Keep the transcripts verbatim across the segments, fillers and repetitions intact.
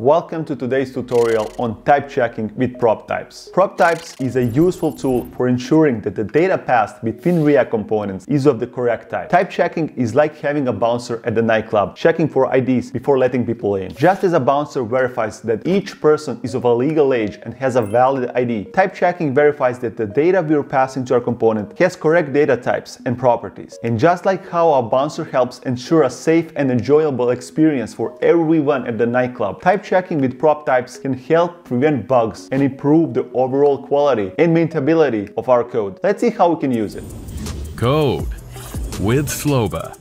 Welcome to today's tutorial on type checking with PropTypes. PropTypes is a useful tool for ensuring that the data passed between React components is of the correct type. Type checking is like having a bouncer at the nightclub, checking for I Ds before letting people in. Just as a bouncer verifies that each person is of a legal age and has a valid I D, type checking verifies that the data we are passing to our component has correct data types and properties. And just like how a bouncer helps ensure a safe and enjoyable experience for everyone at the nightclub, type checking with PropTypes can help prevent bugs and improve the overall quality and maintainability of our code. Let's see how we can use it. Code with Sloba.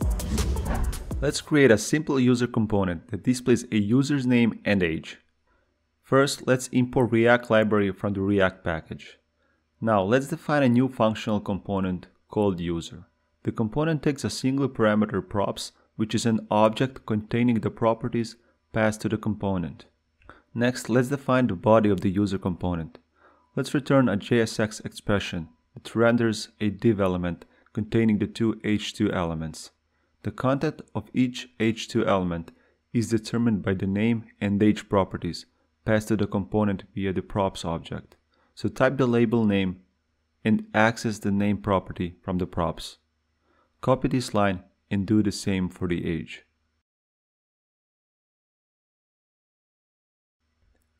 Let's create a simple user component that displays a user's name and age. First, let's import React library from the React package. Now, let's define a new functional component called user. The component takes a single parameter props, which is an object containing the properties passed to the component. Next, let's define the body of the user component. Let's return a J S X expression that renders a div element containing the two H two elements. The content of each H two element is determined by the name and age properties passed to the component via the props object. So type the label name and access the name property from the props. Copy this line and do the same for the age.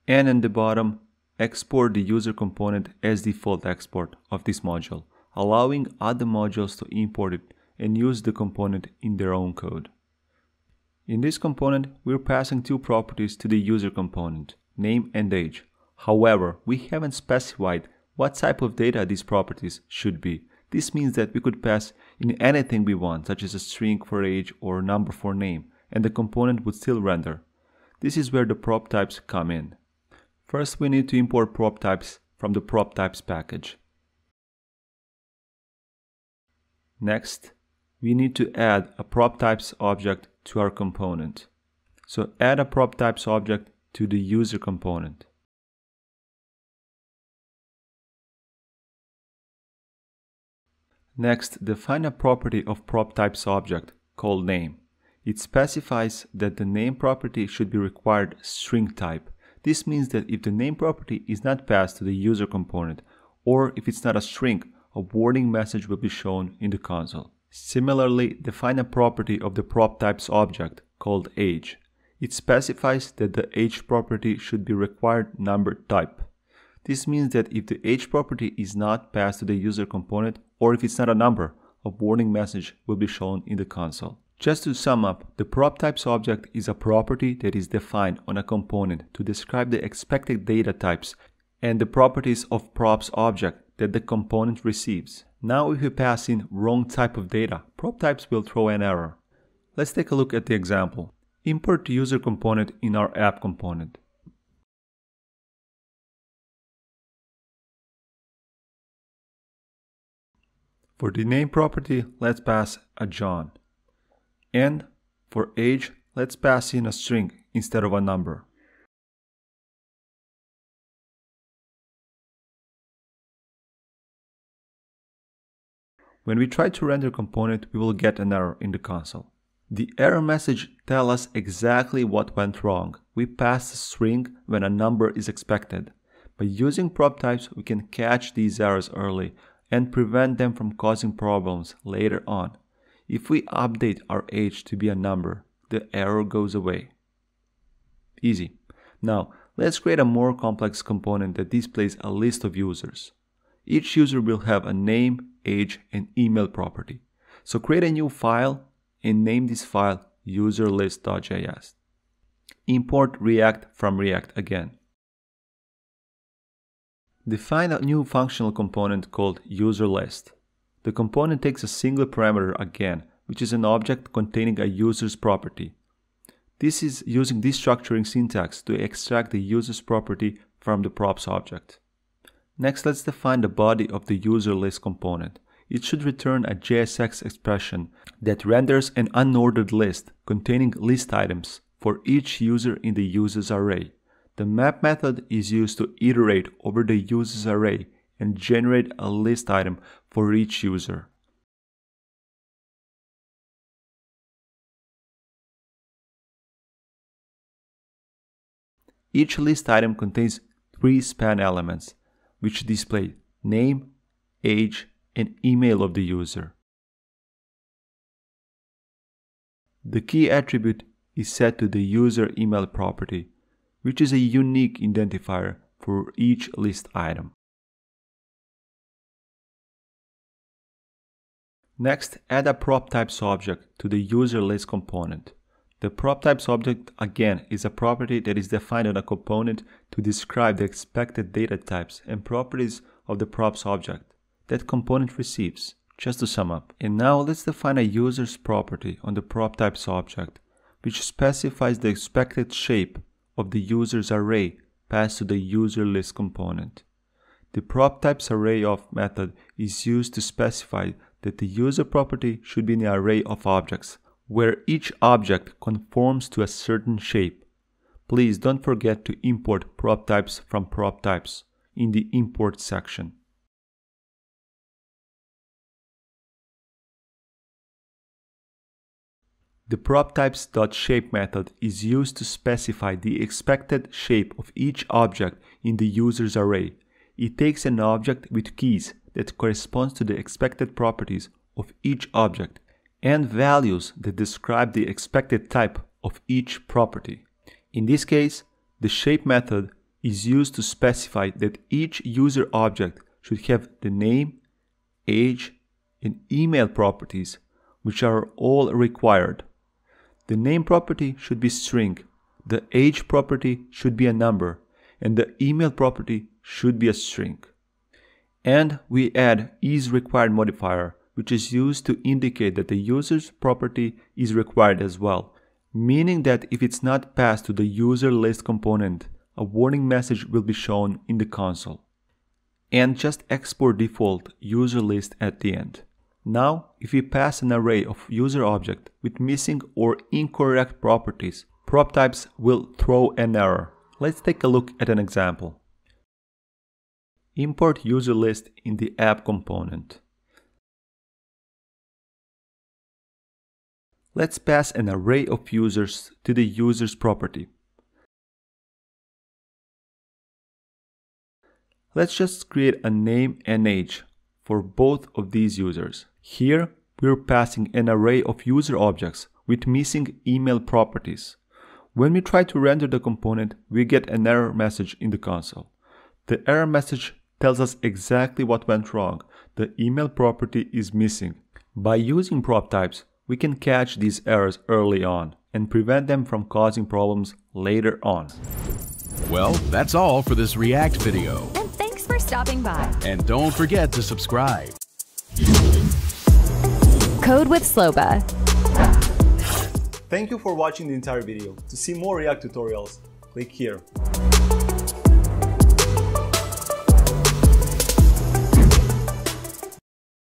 And in the bottom, export the user component as default export of this module, allowing other modules to import it and use the component in their own code. In this component, we're passing two properties to the user component, name and age. However, we haven't specified what type of data these properties should be. This means that we could pass in anything we want, such as a string for age or a number for name, and the component would still render. This is where the prop types come in. First, we need to import PropTypes from the PropTypes package. Next, we need to add a PropTypes object to our component. So add a PropTypes object to the user component. Next, define a property of PropTypes object called name. It specifies that the name property should be required string type. This means that if the name property is not passed to the user component, or if it's not a string, a warning message will be shown in the console. Similarly, define a property of the PropTypes object called age. It specifies that the age property should be required number type. This means that if the age property is not passed to the user component, or if it's not a number, a warning message will be shown in the console. Just to sum up, the PropTypes object is a property that is defined on a component to describe the expected data types and the properties of props object that the component receives. Now if we pass in wrong type of data, PropTypes will throw an error. Let's take a look at the example. Import user component in our app component. For the name property, let's pass a John. And for age, let's pass in a string instead of a number. When we try to render component, we will get an error in the console. The error message tells us exactly what went wrong. We passed a string when a number is expected. By using prop types, we can catch these errors early and prevent them from causing problems later on. If we update our age to be a number, the error goes away. Easy. Now, let's create a more complex component that displays a list of users. Each user will have a name, age, and email property. So create a new file and name this file userList.js. Import React from React again. Define a new functional component called userList. The component takes a single parameter again, which is an object containing a user's property. This is using destructuring syntax to extract the user's property from the props object. Next, let's define the body of the userList component. It should return a J S X expression that renders an unordered list containing list items for each user in the users array. The map method is used to iterate over the users array and generate a list item for each user. Each list item contains three span elements, which display name, age, and email of the user. The key attribute is set to the user email property, which is a unique identifier for each list item. Next, add a PropTypes object to the user list component. The PropTypes object, again, is a property that is defined on a component to describe the expected data types and properties of the props object that component receives, just to sum up. And now let's define a user's property on the PropTypes object, which specifies the expected shape of the user's array passed to the user list component. The PropTypes arrayOf method is used to specify that the user property should be an array of objects, where each object conforms to a certain shape. Please don't forget to import PropTypes from PropTypes in the Import section. The PropTypes.shape method is used to specify the expected shape of each object in the user's array. It takes an object with keys that corresponds to the expected properties of each object and values that describe the expected type of each property. In this case, the shape method is used to specify that each user object should have the name, age, and email properties, which are all required. The name property should be string, the age property should be a number, and the email property should be a string. And we add isRequired modifier, which is used to indicate that the user's property is required as well, meaning that if it's not passed to the user list component, a warning message will be shown in the console. And just export default user list at the end. Now, if we pass an array of user object with missing or incorrect properties, PropTypes will throw an error. Let's take a look at an example. Import user list in the app component. Let's pass an array of users to the user's property. Let's just create a name and age for both of these users. Here, we're passing an array of user objects with missing email properties. When we try to render the component, we get an error message in the console. The error message tells us exactly what went wrong. The email property is missing. By using PropTypes, we can catch these errors early on and prevent them from causing problems later on. Well, that's all for this React video. And thanks for stopping by. And don't forget to subscribe. Code with Sloba. Thank you for watching the entire video. To see more React tutorials, click here.